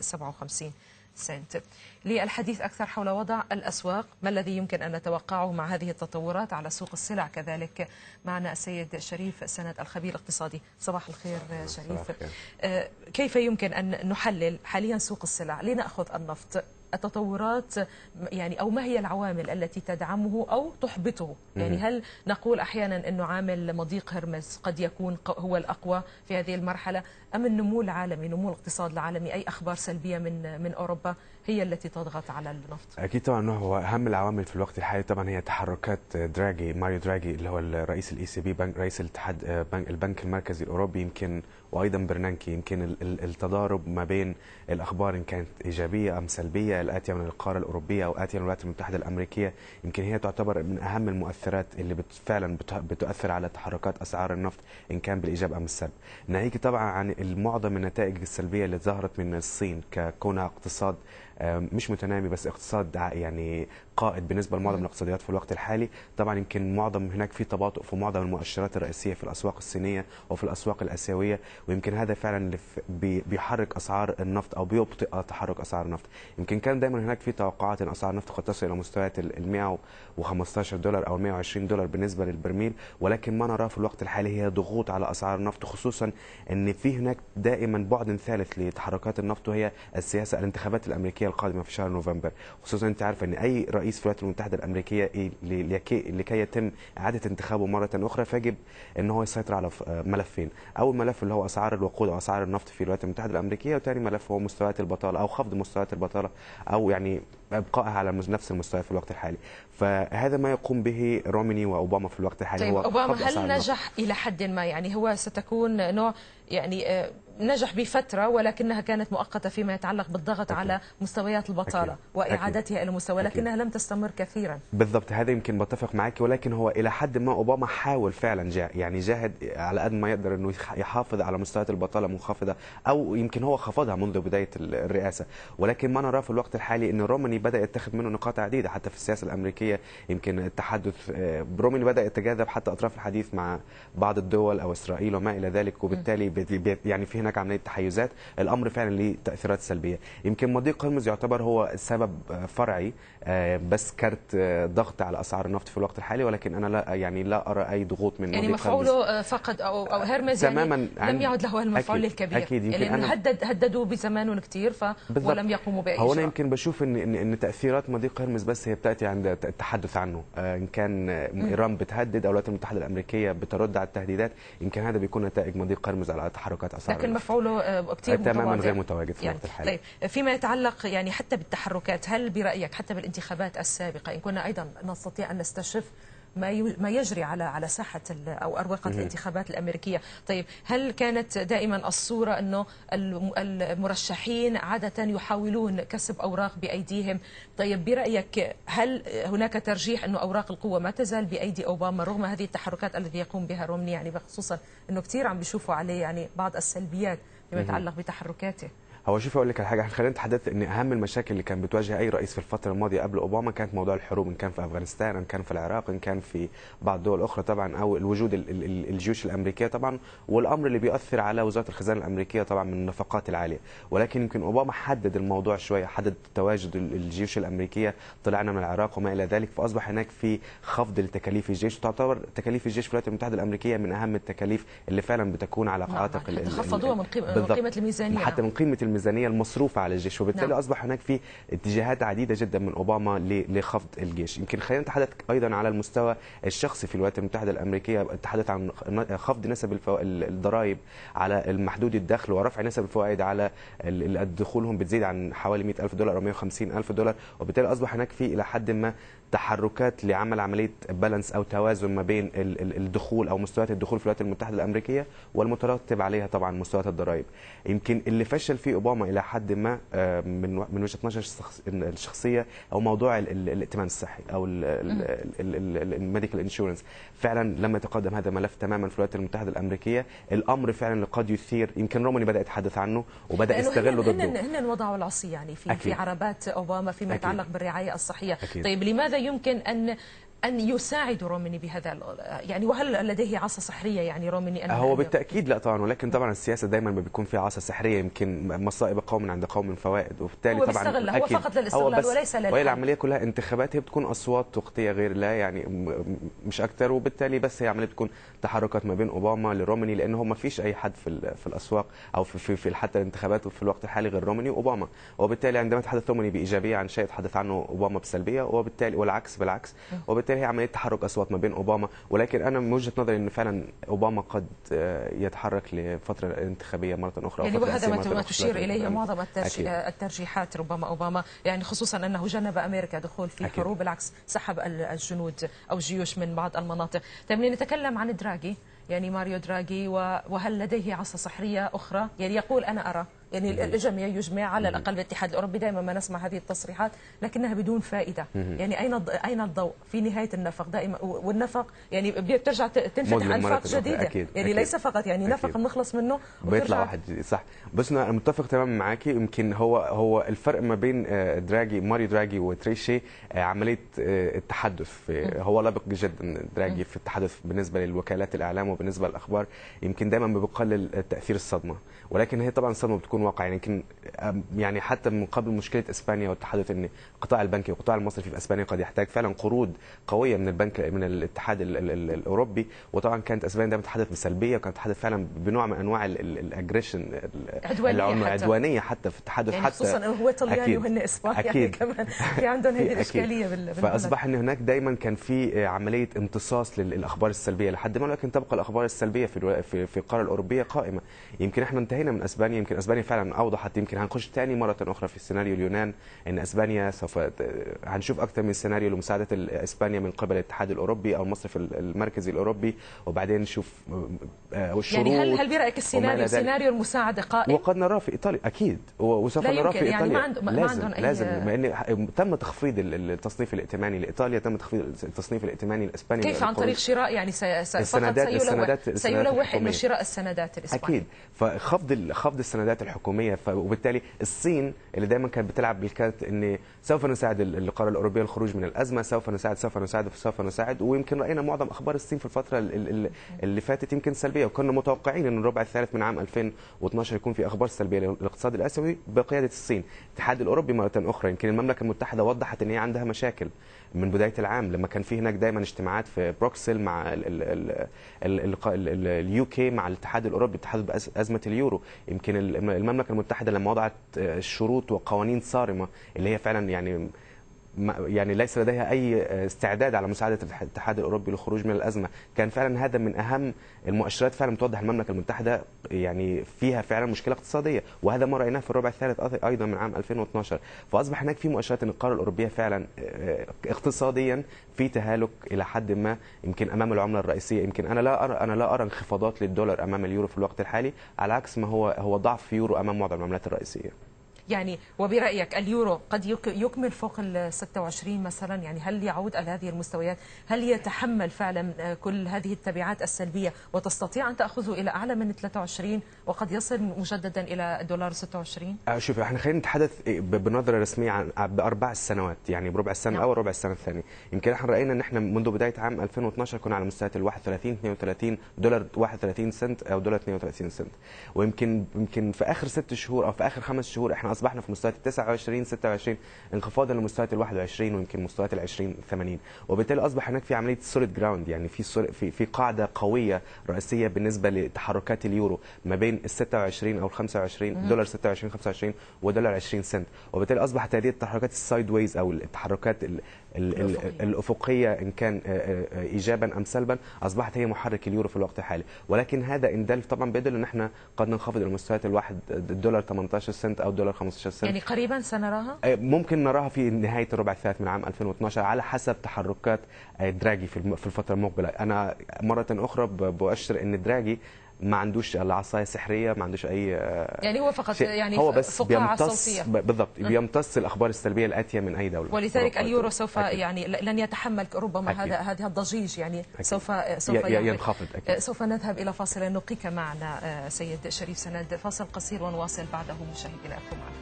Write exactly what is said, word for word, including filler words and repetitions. سبعة وخمسين سنت. للحديث أكثر حول وضع الأسواق، ما الذي يمكن أن نتوقعه مع هذه التطورات على سوق السلع كذلك؟ معنا السيد شريف سند الخبير الاقتصادي. صباح الخير شريف. كيف يمكن أن نحلل حاليا سوق السلع؟ لنأخذ النفط، التطورات يعني أو ما هي العوامل التي تدعمه أو تحبطه؟ يعني هل نقول أحيانا أنه عامل مضيق هرمز قد يكون هو الأقوى في هذه المرحلة، أم النمو العالمي، نمو الاقتصاد العالمي، أي أخبار سلبية من من أوروبا هي التي تضغط على النفط؟ أكيد طبعا هو أهم العوامل في الوقت الحالي طبعا هي تحركات دراجي، ماريو دراجي اللي هو الرئيس الاي سي بي، رئيس الاتحاد البنك المركزي الأوروبي، يمكن وأيضا برنانكي. يمكن التضارب ما بين الأخبار إن كانت إيجابية أم سلبية الآتية من القارة الأوروبية أو آتية من الولايات المتحدة الأمريكية يمكن هي تعتبر من أهم المؤثرات اللي فعلا بتؤثر على تحركات أسعار النفط إن كان بالإيجاب أم السلب. ناهيك طبعا عن معظم النتائج السلبية اللي ظهرت من الصين، ككونها اقتصاد مش متنامي بس اقتصاد يعني قائد بالنسبه لمعظم الاقتصاديات في الوقت الحالي. طبعا يمكن معظم هناك في تباطؤ في معظم المؤشرات الرئيسيه في الاسواق الصينيه وفي الاسواق الاسيويه، ويمكن هذا فعلا اللي بيحرك اسعار النفط او بيبطئ تحرك اسعار النفط. يمكن كان دايما هناك في توقعات ان اسعار النفط قد تصل الى مستويات ال مئة وخمسة عشر دولار او مئة وعشرين دولار بالنسبه للبرميل، ولكن ما نراه في الوقت الحالي هي ضغوط على اسعار النفط، خصوصا ان في هناك دائما بعد ثالث لتحركات النفط وهي السياسه الانتخابات الامريكيه القادمه في شهر نوفمبر. خصوصا انت عارفه ان اي رئيس في الولايات المتحده الامريكيه لكي يتم اعاده انتخابه مره اخرى فيجب ان هو يسيطر على ملفين، اول ملف اللي هو اسعار الوقود او اسعار النفط في الولايات المتحده الامريكيه، وثاني ملف هو مستويات البطاله او خفض مستويات البطاله او يعني ابقائها على نفس المستوى في الوقت الحالي. فهذا ما يقوم به رومني واوباما في الوقت الحالي. طيب هو اوباما هل نجح الى حد ما؟ يعني هو ستكون نوع يعني نجح بفترة ولكنها كانت مؤقتة فيما يتعلق بالضغط أكيد. على مستويات البطالة أكيد. وإعادتها إلى مستوى، لكنها لم تستمر كثيرا. بالضبط، هذا يمكن بتفق معك، ولكن هو إلى حد ما أوباما حاول فعلا جاء يعني جاهد على قد ما يقدر أنه يحافظ على مستويات البطالة منخفضة، أو يمكن هو خفضها منذ بداية الرئاسة، ولكن ما نراه في الوقت الحالي أن رومني بدأ يتخذ منه نقاط عديدة حتى في السياسة الأمريكية. يمكن التحدث رومني بدأ يتجاذب حتى أطراف الحديث مع بعض الدول أو إسرائيل وما إلى ذلك، وبالتالي يعني في هناك عمليه تحيزات. الامر فعلا له تاثيرات سلبيه. يمكن مضيق هرمز يعتبر هو سبب فرعي بس كارت ضغط على اسعار النفط في الوقت الحالي، ولكن انا لا يعني لا ارى اي ضغوط من يعني مفعوله فقد او او هرمز تماما يعني لم يعد له المفعول الكبير. أكيد يمكن هدد هددوا بزمان كثير ف ولم يقوموا باي شيء. هو انا يمكن بشوف ان ان, إن تاثيرات مضيق هرمز بس هي بتاتي عند التحدث عنه، ان كان ايران بتهدد او الولايات المتحده الامريكيه بترد على التهديدات، ان كان هذا بيكون نتائج مضيق هرمز على تحركات اسعار، لكن مفعوله كثير تماما غير متواجد في الوقت الحالي. طيب فيما يتعلق يعني حتى بالتحركات، هل برأيك حتى بالانتخابات السابقة إن كنا أيضا نستطيع أن نستشف ما يجري على على ساحة أو أروقة الانتخابات الأمريكية؟ طيب هل كانت دائما الصورة أنه المرشحين عادة يحاولون كسب أوراق بأيديهم؟ طيب برأيك هل هناك ترجيح أنه أوراق القوة ما تزال بأيدي أوباما رغم هذه التحركات التي يقوم بها رومني، يعني خصوصا أنه كثير عم بيشوفوا عليه يعني بعض السلبيات فيما يتعلق بتحركاته؟ هو شوف اقول لك على حاجه، خلينا نتحدث ان اهم المشاكل اللي كان بتواجه اي رئيس في الفتره الماضيه قبل اوباما كانت موضوع الحروب، ان كان في افغانستان، ان كان في العراق، ان كان في بعض الدول الاخرى طبعا، او الوجود الجيوش الامريكيه طبعا، والامر اللي بيؤثر على وزاره الخزانه الامريكيه طبعا من النفقات العاليه. ولكن يمكن اوباما حدد الموضوع شويه، حدد تواجد الجيوش الامريكيه، طلعنا من العراق وما الى ذلك، فاصبح هناك في خفض لتكاليف الجيش. تعتبر تكاليف الجيش في الولايات المتحده الامريكيه من اهم التكاليف اللي فعلا بتكون على قاعده خفضوها من قيمه الميزانيه، حتى من قيمه الميزانيه المصروفه على الجيش، وبالتالي نعم. اصبح هناك في اتجاهات عديده جدا من اوباما لخفض الجيش. يمكن خلينا نتحدث ايضا على المستوى الشخصي في الولايات المتحده الامريكيه، التحدث عن خفض نسب الفو... الضرائب على المحدود الدخل ورفع نسب الفوائد على دخولهم بتزيد عن حوالي مئة ألف دولار او مئة وخمسين ألف دولار، وبالتالي اصبح هناك في الى حد ما تحركات لعمل عمليه بالانس او توازن ما بين الدخول او مستويات الدخول في الولايات المتحده الامريكيه والمترتب عليها طبعا مستويات الضرائب. يمكن اللي فشل فيه اوباما الى حد ما من من وجهه نظري الشخصيه هو موضوع الائتمان الصحي او الميديكال انشورنس. فعلا لما يتقدم هذا الملف تماما في الولايات المتحده الامريكيه الامر فعلا قد يثير، يمكن رومني بدا يتحدث عنه وبدا يستغله ضده، هن وضعوا العصي يعني في أكيد. في عربات اوباما فيما يتعلق بالرعايه الصحيه. أكيد. طيب لماذا يمكن أن أن يساعد رومني بهذا يعني؟ وهل لديه عصا سحرية يعني رومني؟ أن هو بالتأكيد لا طبعا، ولكن طبعا السياسة دائما ما بيكون في عصا سحرية، يمكن مصائب قوم عند قوم فوائد، وبالتالي هو طبعا أكيد هو فقط للاستغلال وليس للحل. وهي العملية كلها انتخابات، هي بتكون أصوات تغطية غير لا يعني مش أكتر، وبالتالي بس هي عملية بتكون تحركات ما بين أوباما لرومني، لأنه ما فيش أي حد في في الأسواق أو في في حتى الانتخابات وفي الوقت الحالي غير رومني وأوباما، وبالتالي عندما تحدث رومني بإيجابية عن شيء تحدث عنه أوباما بسلبية، وبالتالي والعكس بالعكس، وبالتالي هي عملية تحرك أصوات ما بين أوباما. ولكن أنا من وجهة نظري أن فعلا أوباما قد يتحرك لفترة انتخابية مرة أخرى، يعني وهذا ما تشير إليه معظم الترجيحات ربما أوباما، يعني خصوصا أنه جنب أمريكا دخول في أكيد. حروب، بالعكس سحب الجنود أو الجيوش من بعض المناطق. طيب نتكلم عن دراغي، يعني ماريو دراغي، وهل لديه عصا سحرية أخرى؟ يعني يقول أنا أرى، يعني الجميع يجمع على الأقل بالاتحاد الأوروبي، دائما ما نسمع هذه التصريحات لكنها بدون فائدة، يعني أين أين الضوء في نهاية النفق دائما، والنفق يعني بترجع تنفتح أنفاق جديدة أكيد. يعني أكيد. ليس فقط يعني أكيد. نفق نخلص منه بيطلع واحد جديد. صح، بس أنا متفق تماما معاكي. يمكن هو هو الفرق ما بين دراغي ماريو دراغي وتريشي عملية التحدث، هو لبق جدا دراغي في التحدث بالنسبة للوكالات الإعلام وبالنسبة للأخبار، يمكن دائما بيقلل تأثير الصدمة، ولكن هي طبعا الصدمة بتكون واقع. يمكن يعني, يعني حتى من قبل مشكله اسبانيا والتحدث ان القطاع البنكي والقطاع المصرفي في اسبانيا قد يحتاج فعلا قروض قويه من البنك من الاتحاد الاوروبي، وطبعا كانت اسبانيا دائما تتحدث بسلبيه، وكانت تتحدث فعلا بنوع من انواع الاجريشن العدوانيه حتى في التحدث، يعني حتى خصوصا هو طلياني وهن اسبان يعني كمان في عندهم هذه الاشكاليه بال فاصبح ان هناك دايما كان في عمليه امتصاص للاخبار السلبيه لحد ما، ولكن تبقى الاخبار السلبيه في في القاره الاوروبيه قائمه. يمكن احنا انتهينا من اسبانيا، يمكن اسبانيا فعلا اوضحت، يمكن هنخش ثاني مره اخرى في السيناريو اليونان، ان اسبانيا سوف هنشوف اكثر من سيناريو لمساعده اسبانيا من قبل الاتحاد الاوروبي او المصرف المركزي الاوروبي، وبعدين نشوف الشروط. يعني هل هل برايك السيناريو سيناريو المساعده قائم؟ وقد نراه في ايطاليا اكيد، وسوف نراه في ايطاليا. يعني ما عندهم لازم ما لازم أي... لان تم تخفيض التصنيف الائتماني لايطاليا، تم تخفيض التصنيف الائتماني الاسباني كيف عن طريق شراء يعني سي... سي... السندات سيلوح السندات سيلوح انه شراء السندات الاسبانيه اكيد، فخفض خفض السندات الحكوميه، وبالتالي الصين اللي دايما كانت بتلعب بالكارت ان سوف نساعد القاره الاوروبيه الخروج من الازمه، سوف نساعد سوف نساعد سوف نساعد، ويمكن راينا معظم اخبار الصين في الفتره اللي فاتت يمكن سلبيه، وكنا متوقعين ان الربع الثالث من عام ألفين واثناشر يكون في اخبار سلبيه للاقتصاد الاسيوي بقياده الصين. الاتحاد الاوروبي مره اخرى، يمكن المملكه المتحده وضحت ان هي عندها مشاكل من بدايه العام لما كان في هناك دايما اجتماعات في بروكسل مع اليو كي مع الاتحاد الاوروبي تحدث بازمه اليورو. يمكن المملكه المتحده لما وضعت شروط وقوانين صارمه اللي هي فعلا يعني يعني ليس لديها اي استعداد على مساعده الاتحاد الاوروبي للخروج من الازمه، كان فعلا هذا من اهم المؤشرات فعلا توضح المملكه المتحده يعني فيها فعلا مشكله اقتصاديه، وهذا ما رايناه في الربع الثالث ايضا من عام ألفين واثناشر، فاصبح هناك في مؤشرات ان القاره الاوروبيه فعلا اقتصاديا في تهالك الى حد ما، يمكن امام العمله الرئيسيه. يمكن انا لا ارى انا لا ارى انخفاضات للدولار امام اليورو في الوقت الحالي، على عكس ما هو هو ضعف يورو امام معظم العملات الرئيسيه. يعني وبرأيك اليورو قد يكمل فوق ال ستة وعشرين مثلا، يعني هل يعود على هذه المستويات؟ هل يتحمل فعلا كل هذه التبعات السلبية وتستطيع أن تأخذه إلى أعلى من ثلاثة وعشرين وقد يصل مجددا إلى الدولار ستة وعشرين؟ شوف احنا خلينا نتحدث بنظرة رسمية عن بأربع سنوات، يعني بربع السنة نعم. الأول وربع السنة الثانية. يمكن احنا رأينا أن احنا منذ بداية عام ألفين واثناشر كنا على مستويات ال واحد وثلاثين اثنين وثلاثين دولار واحد وثلاثين سنت أو دولار اثنين وثلاثين سنت، ويمكن يمكن في آخر ست شهور أو في آخر خمس شهور احنا اصبحنا في مستويات تسعة وعشرين ستة وعشرين انخفاضا لمستويات واحد وعشرين ويمكن مستويات عشرين ثمانين، وبالتالي اصبح هناك في عمليه سوليد جراوند، يعني في في في قاعده قويه رئيسيه بالنسبه لتحركات اليورو ما بين ال ستة وعشرين او ال خمسة وعشرين دولار ستة وعشرين خمسة وعشرين ودولار عشرين سنت، وبالتالي اصبحت هذه التحركات السايد ويز او التحركات ال ال الافقيه, الأفقية ان كان ايجابا ام سلبا اصبحت هي محرك اليورو في الوقت الحالي، ولكن هذا ان دل طبعا بيدل ان احنا قد ننخفض الى مستويات الواحد الدولار ثمانية عشر سنت او دولار خمسة عشر سنت. يعني قريبا سنراها؟ ممكن نراها في نهايه الربع الثالث من عام ألفين واثناشر على حسب تحركات دراغي في الفتره المقبله. انا مره اخرى بؤشر ان دراغي ما عندوش العصايه السحريه، ما عندوش اي يعني هو فقط شيء. يعني هو بس بيمتص بالضبط بيمتص الاخبار السلبيه الاتيه من اي دوله، ولذلك اليورو سوف أكيد. يعني لن يتحمل ربما أكيد. هذا هذه الضجيج يعني أكيد. سوف سوف ينخفض أكيد. سوف نذهب الى فاصل نلقيك معنا سيد شريف سند، فاصل قصير ونواصل بعده مشاهدينا، ابقوا معنا.